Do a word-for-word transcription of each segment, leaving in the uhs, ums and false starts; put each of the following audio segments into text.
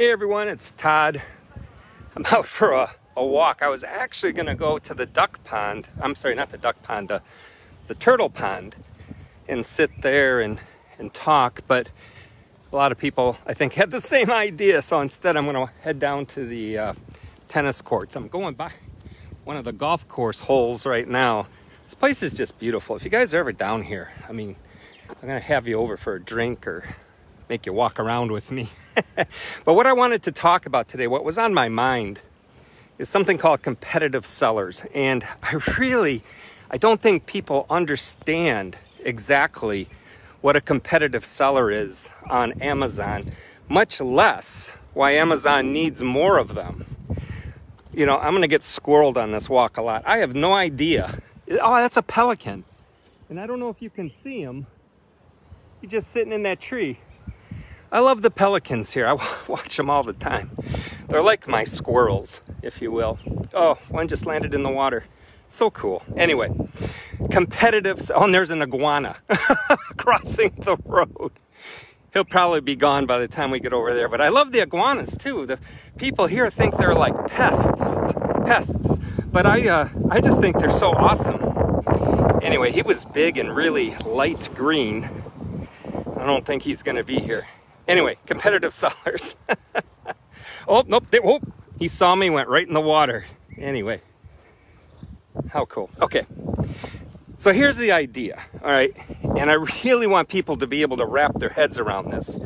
Hey everyone, it's Todd. I'm out for a, a walk. I was actually gonna go to the duck pond. I'm sorry, not the duck pond, the, the turtle pond, and sit there and, and talk, but a lot of people, I think, had the same idea, so instead I'm gonna head down to the uh, tennis courts. I'm going by one of the golf course holes right now. This place is just beautiful. If you guys are ever down here, I mean, I'm gonna have you over for a drink or make you walk around with me. But what I wanted to talk about today, what was on my mind, is something called competitive sellers. And I really, I don't think people understand exactly what a competitive seller is on Amazon, much less why Amazon needs more of them. You know, I'm gonna get squirreled on this walk a lot. I have no idea. Oh, that's a pelican. And I don't know if you can see him. He's just sitting in that tree. I love the pelicans here. I watch them all the time. They're like my squirrels, if you will. Oh, one just landed in the water. So cool. Anyway, competitive. Oh, and there's an iguana crossing the road. He'll probably be gone by the time we get over there. But I love the iguanas too. The people here think they're like pests, pests. But I, uh, I just think they're so awesome. Anyway, he was big and really light green. I don't think he's going to be here. Anyway, competitive sellers. Oh, nope. They, oh, he saw me, went right in the water. Anyway, how cool. Okay, so here's the idea, all right? And I really want people to be able to wrap their heads around this.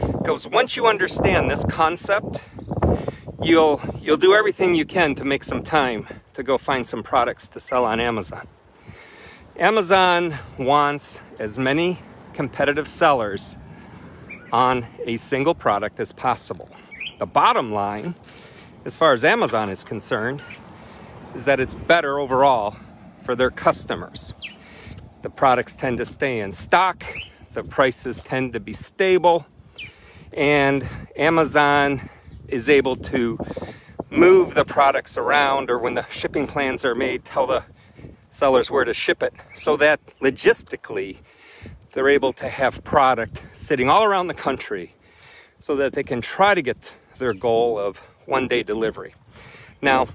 Because once you understand this concept, you'll, you'll do everything you can to make some time to go find some products to sell on Amazon. Amazon wants as many competitive sellers on a single product as possible. The bottom line, as far as Amazon is concerned, is that it's better overall for their customers. The products tend to stay in stock, the prices tend to be stable, and Amazon is able to move the products around, or when the shipping plans are made, tell the sellers where to ship it, so that logistically, they're able to have product sitting all around the country so that they can try to get their goal of one-day delivery. Now,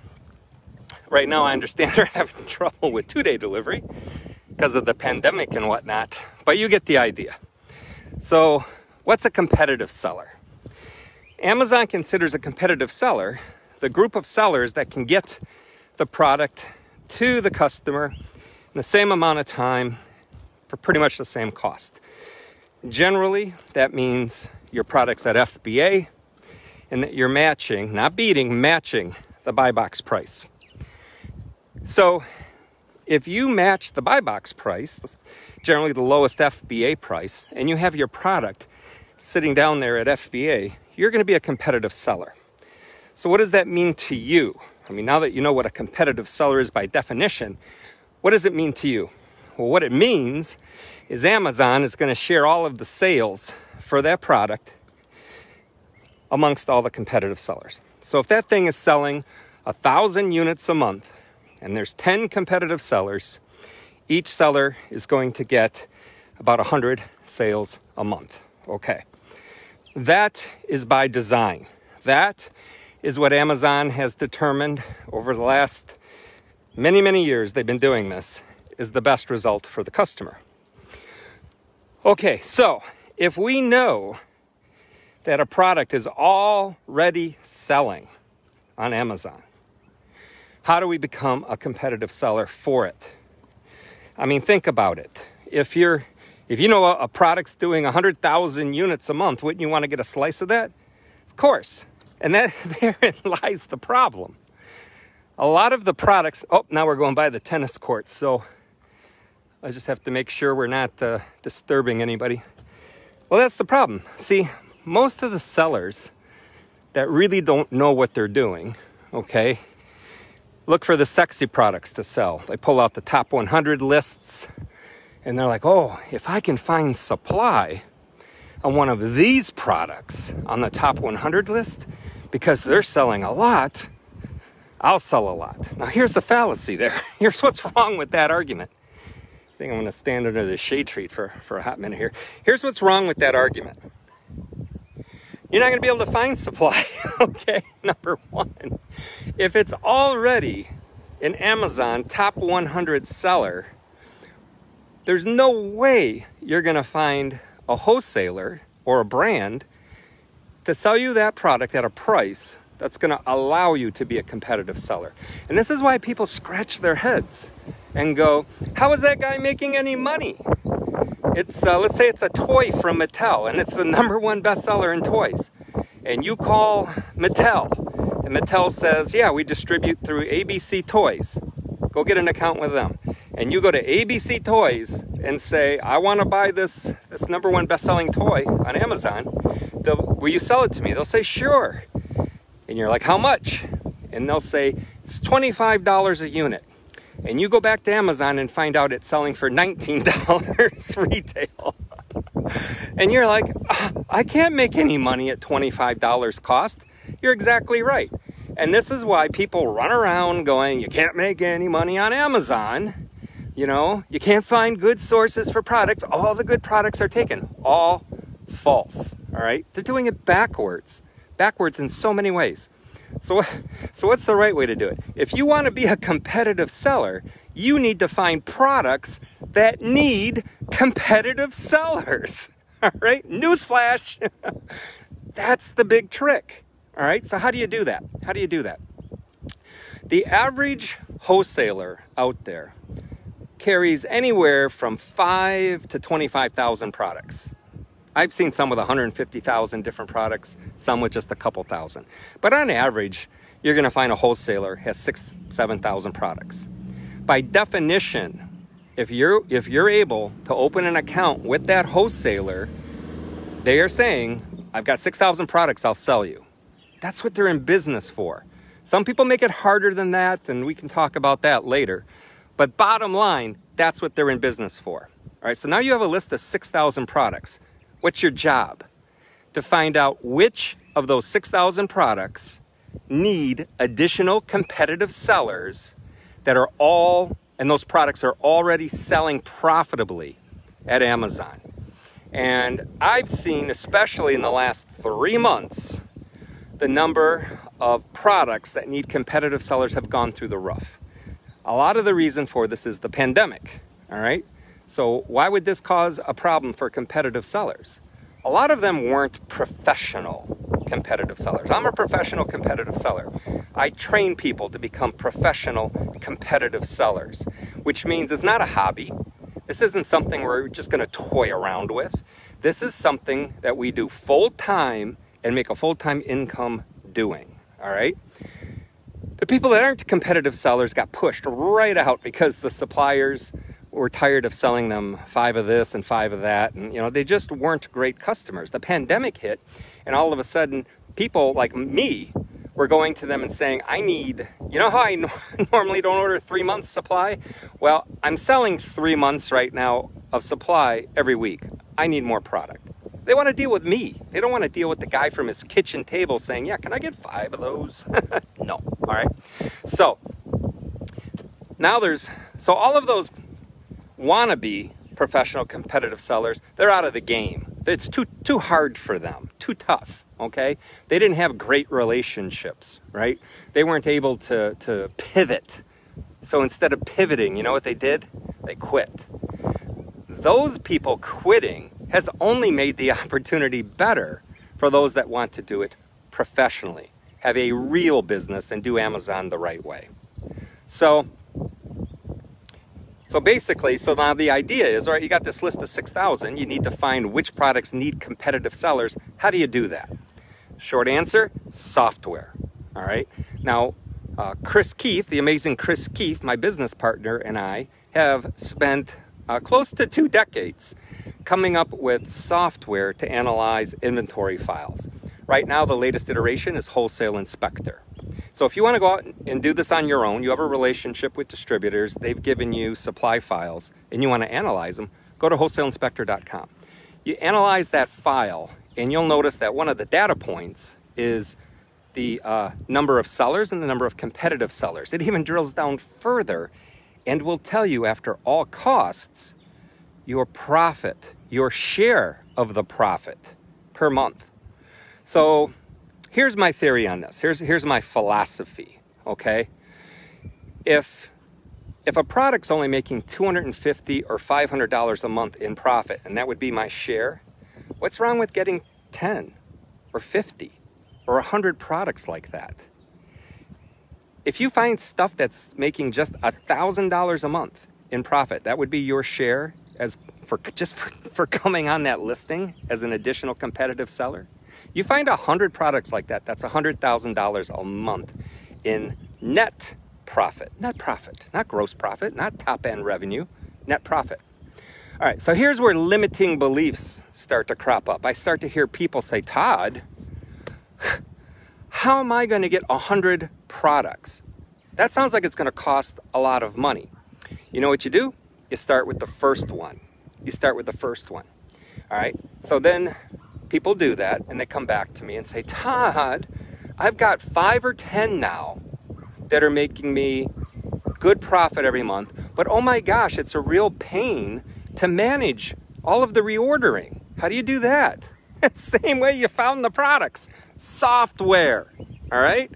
right now I understand they're having trouble with two-day delivery because of the pandemic and whatnot, but you get the idea. So what's a competitive seller? Amazon considers a competitive seller the group of sellers that can get the product to the customer in the same amount of time for pretty much the same cost. Generally, that means your product's at F B A and that you're matching, not beating, matching the buy box price. So if you match the buy box price, generally the lowest F B A price, and you have your product sitting down there at F B A, you're gonna be a competitive seller. So what does that mean to you? I mean, now that you know what a competitive seller is by definition, what does it mean to you? Well, what it means is Amazon is going to share all of the sales for that product amongst all the competitive sellers. So if that thing is selling one thousand units a month and there's ten competitive sellers, each seller is going to get about one hundred sales a month. Okay. That is by design. That is what Amazon has determined over the last many, many years they've been doing this, is the best result for the customer. Okay, so if we know that a product is already selling on Amazon, how do we become a competitive seller for it? I mean, think about it. If you're, if you know a, a product's doing one hundred thousand units a month, wouldn't you want to get a slice of that? Of course. And that, therein lies the problem. A lot of the products, oh, now we're going by the tennis courts, so I just have to make sure we're not uh, disturbing anybody. Well, that's the problem. See, most of the sellers that really don't know what they're doing, okay, look for the sexy products to sell. They pull out the top one hundred lists, and they're like, oh, if I can find supply on one of these products on the top one hundred list, because they're selling a lot, I'll sell a lot. Now, here's the fallacy there. Here's what's wrong with that argument. I think I'm gonna stand under the shade tree for, for a hot minute here. Here's what's wrong with that argument. you're not going to be able to find supply. Okay, number one. If it's already an Amazon top one hundred seller, there's no way you're going to find a wholesaler or a brand to sell you that product at a price that's going to allow you to be a competitive seller. And this is why people scratch their heads and go, how is that guy making any money? It's, uh, let's say it's a toy from Mattel, and it's the number one bestseller in toys. And you call Mattel, and Mattel says, yeah, we distribute through A B C Toys. Go get an account with them. And you go to A B C Toys and say, I want to buy this, this number one best-selling toy on Amazon. They'll, will you sell it to me? They'll say, sure. And you're like, how much? And they'll say, it's twenty-five dollars a unit. And you go back to Amazon and find out it's selling for nineteen dollars retail. And you're like, I can't make any money at twenty-five dollars cost. You're exactly right. And this is why people run around going, you can't make any money on Amazon. You know, you can't find good sources for products. All the good products are taken. All false. All right. They're doing it backwards. Backwards in so many ways. So, so what's the right way to do it? If you want to be a competitive seller, you need to find products that need competitive sellers. All right? Newsflash. That's the big trick. All right? So how do you do that? How do you do that? The average wholesaler out there carries anywhere from five to twenty-five thousand products. I've seen some with one hundred fifty thousand different products, some with just a couple thousand. But on average, you're going to find a wholesaler has six, seven thousand products. By definition, if you're, if you're able to open an account with that wholesaler, they are saying, I've got six thousand products, I'll sell you. That's what they're in business for. Some people make it harder than that, and we can talk about that later. But bottom line, that's what they're in business for. All right, so now you have a list of six thousand products. What's your job? To find out which of those six thousand products need additional competitive sellers that are all, and those products are already selling profitably at Amazon. And I've seen, especially in the last three months, the number of products that need competitive sellers have gone through the roof. A lot of the reason for this is the pandemic, all right? So why would this cause a problem for competitive sellers? A lot of them weren't professional competitive sellers. I'm a professional competitive seller. I train people to become professional competitive sellers, which means it's not a hobby. This isn't something we're just going to toy around with. This is something that we do full-time and make a full-time income doing, all right? The people that aren't competitive sellers got pushed right out because the suppliers were tired of selling them five of this and five of that, and you know, they just weren't great customers. The pandemic hit, and all of a sudden people like me were going to them and saying, I need, you know how I normally don't order three months supply? Well, I'm selling three months right now of supply every week. I need more product. They want to deal with me. They don't want to deal with the guy from his kitchen table saying, yeah, can I get five of those? No. All right, so now there's, so all of those wannabe professional competitive sellers, they're out of the game. It's too too hard for them, too tough, okay? They didn't have great relationships, right? They weren't able to, to pivot. So instead of pivoting, you know what they did? They quit. Those people quitting has only made the opportunity better for those that want to do it professionally, have a real business, and do Amazon the right way. So So basically, so now the idea is, all right, you got this list of six thousand. You need to find which products need competitive sellers. How do you do that? Short answer, software, all right? Now, uh, Chris Keef, the amazing Chris Keef, my business partner, and I have spent uh, close to two decades coming up with software to analyze inventory files. Right now, the latest iteration is Wholesale Inspector. So if you want to go out and do this on your own, you have a relationship with distributors, they've given you supply files, and you want to analyze them, go to wholesale inspector dot com. You analyze that file, and you'll notice that one of the data points is the uh, number of sellers and the number of competitive sellers. It even drills down further and will tell you, after all costs, your profit, your share of the profit per month. So here's my theory on this. Here's, here's my philosophy, okay? If, if a product's only making two hundred fifty dollars or five hundred dollars a month in profit, and that would be my share, what's wrong with getting ten or fifty or one hundred products like that? If you find stuff that's making just one thousand dollars a month in profit, that would be your share as for just for, for coming on that listing as an additional competitive seller. You find one hundred products like that, that's one hundred thousand dollars a month in net profit. Net profit, not gross profit, not top-end revenue, net profit. All right, so here's where limiting beliefs start to crop up. I start to hear people say, Todd, how am I going to get one hundred products? That sounds like it's going to cost a lot of money. You know what you do? You start with the first one. You start with the first one. All right, so then people do that and they come back to me and say, Todd, I've got five or ten now that are making me good profit every month, but oh my gosh, it's a real pain to manage all of the reordering. How do you do that? Same way you found the products, software, all right?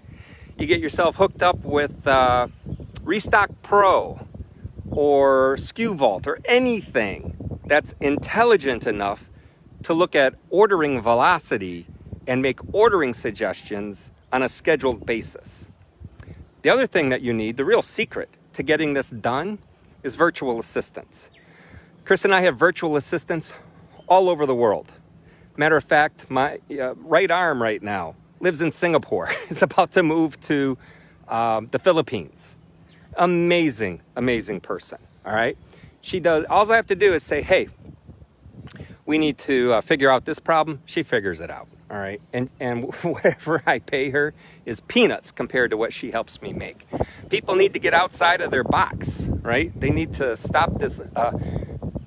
You get yourself hooked up with uh, Restock Pro or S K U Vault or anything that's intelligent enough to look at ordering velocity and make ordering suggestions on a scheduled basis. The other thing that you need, the real secret to getting this done, is virtual assistants. Chris and I have virtual assistants all over the world. Matter of fact, my uh, right arm right now lives in Singapore. It's about to move to um, the Philippines. Amazing, amazing person, all right? She does, all I have to do is say, hey, we need to uh, figure out this problem. She figures it out, all right? And, and whatever I pay her is peanuts compared to what she helps me make. People need to get outside of their box, right? They need to stop this uh,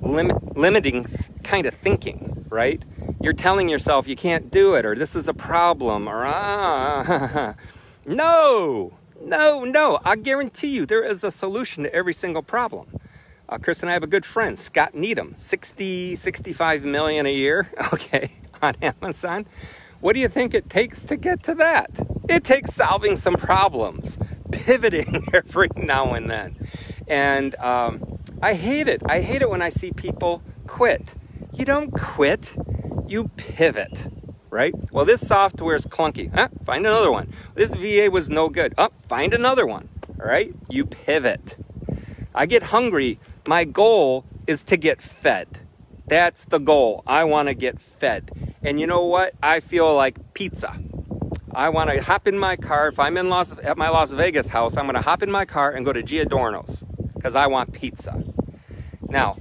lim limiting kind of thinking, right? You're telling yourself you can't do it, or this is a problem, or ah. no, no, no. I guarantee you there is a solution to every single problem. Uh, Chris and I have a good friend, Scott Needham, sixty, sixty-five million a year, okay, on Amazon. What do you think it takes to get to that? It takes solving some problems, pivoting every now and then. And um, I hate it. I hate it when I see people quit. You don't quit, you pivot, right? Well, this software is clunky. Huh? Find another one. This V A was no good. Oh, find another one, all right? You pivot. I get hungry. My goal is to get fed. That's the goal. I want to get fed. And you know what? I feel like pizza. I want to hop in my car. If I'm in Las, at my Las Vegas house, I'm going to hop in my car and go to Giordano's because I want pizza. Now,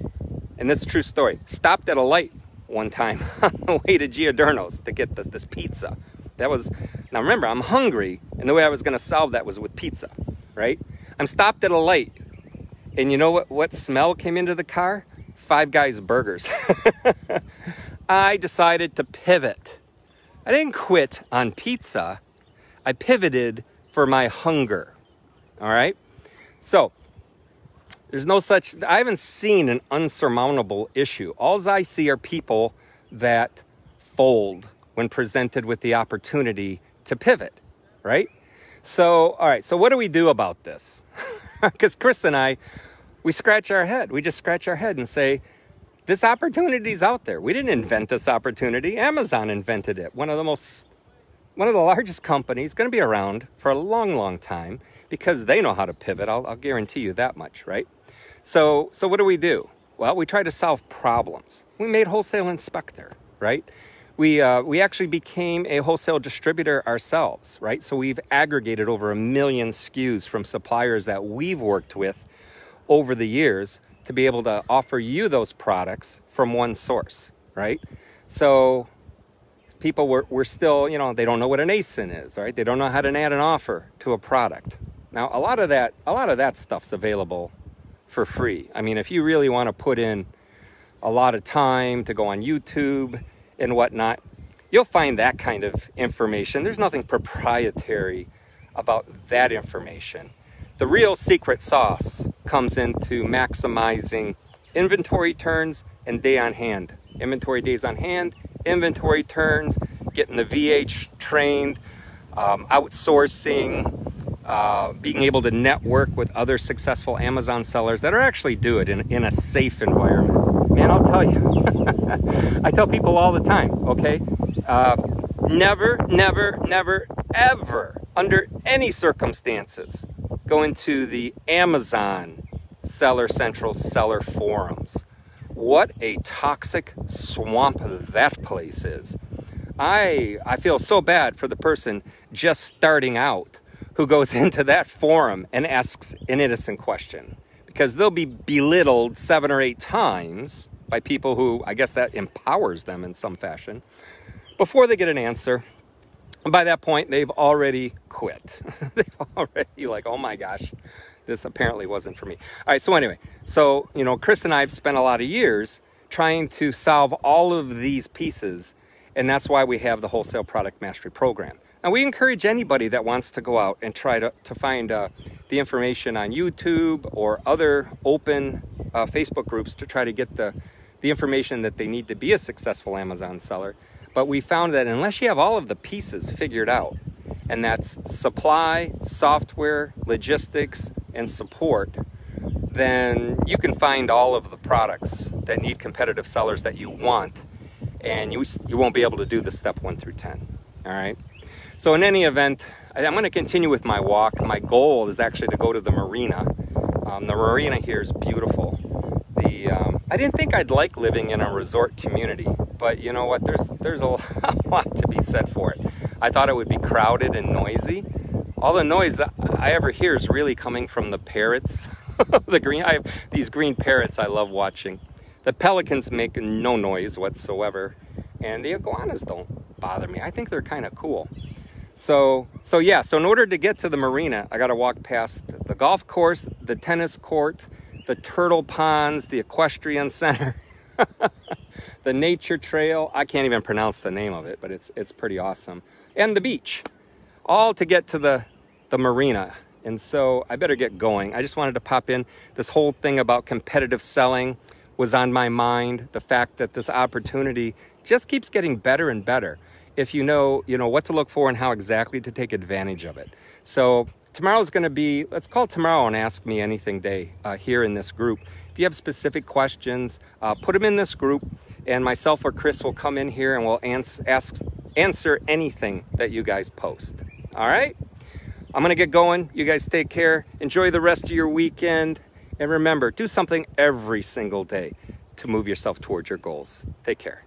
and this is a true story, stopped at a light one time on the way to Giordano's to get this, this pizza. That was, now remember, I'm hungry, and the way I was going to solve that was with pizza, right? I'm stopped at a light. And you know what, what smell came into the car? Five Guys burgers. I decided to pivot. I didn't quit on pizza. I pivoted for my hunger, all right? So there's no such, I haven't seen an unsurmountable issue. All I see are people that fold when presented with the opportunity to pivot, right? So, all right, so what do we do about this? Because Chris and I, we scratch our head. We just scratch our head and say, this opportunity's out there. We didn't invent this opportunity. Amazon invented it. One of the most, one of the largest companies, going to be around for a long, long time because they know how to pivot. I'll, I'll guarantee you that much, right? So, so what do we do? Well, we try to solve problems. We made Wholesale Inspector, right? We, uh, we actually became a wholesale distributor ourselves, right? So we've aggregated over a million S K Us from suppliers that we've worked with over the years to be able to offer you those products from one source, right? So people were, were still, you know, they don't know what an A S I N is, right? They don't know how to add an offer to a product. Now, a lot of that, a lot of that stuff's available for free. I mean, if you really want to put in a lot of time to go on YouTube and whatnot, you'll find that kind of information. There's nothing proprietary about that information. The real secret sauce comes into maximizing inventory turns and day on hand. Inventory days on hand, inventory turns, getting the V H trained, um, outsourcing, uh, being able to network with other successful Amazon sellers that are actually do it in, in a safe environment. Man, I'll tell you, I tell people all the time, okay, uh, never, never, never, ever, under any circumstances, go into the Amazon Seller Central seller forums. What a toxic swamp that place is. I, I feel so bad for the person just starting out who goes into that forum and asks an innocent question, because they'll be belittled seven or eight times by people who, I guess that empowers them in some fashion, before they get an answer. And by that point, they've already quit. They've already like, oh my gosh, this apparently wasn't for me. All right, so anyway, so, you know, Chris and I have spent a lot of years trying to solve all of these pieces, and that's why we have the Wholesale Product Mastery Program. And we encourage anybody that wants to go out and try to, to find uh, the information on YouTube or other open uh, Facebook groups to try to get the, the information that they need to be a successful Amazon seller. But we found that unless you have all of the pieces figured out, and that's supply, software, logistics, and support, then you can find all of the products that need competitive sellers that you want, and you, you won't be able to do the step one through ten, all right? So in any event, I'm gonna continue with my walk. My goal is actually to go to the marina. Um, the marina here is beautiful. The, um, I didn't think I'd like living in a resort community, but you know what, there's, there's a lot to be said for it. I thought it would be crowded and noisy. All the noise I ever hear is really coming from the parrots. the green, I have these green parrots I love watching. The pelicans make no noise whatsoever, and the iguanas don't bother me. I think they're kind of cool. So, so yeah, so in order to get to the marina, I got to walk past the golf course, the tennis court, the turtle ponds, the equestrian center, the nature trail. I can't even pronounce the name of it, but it's, it's pretty awesome. And the beach, all to get to the, the marina. And so I better get going. I just wanted to pop in. This whole thing about competitive selling was on my mind. The fact that this opportunity just keeps getting better and better if you know, you know what to look for and how exactly to take advantage of it. So tomorrow's going to be, let's call tomorrow an Ask Me Anything Day uh, here in this group. If you have specific questions, uh, put them in this group, and myself or Chris will come in here and we'll ans ask, answer anything that you guys post. All right? I'm going to get going. You guys take care. Enjoy the rest of your weekend. And remember, do something every single day to move yourself towards your goals. Take care.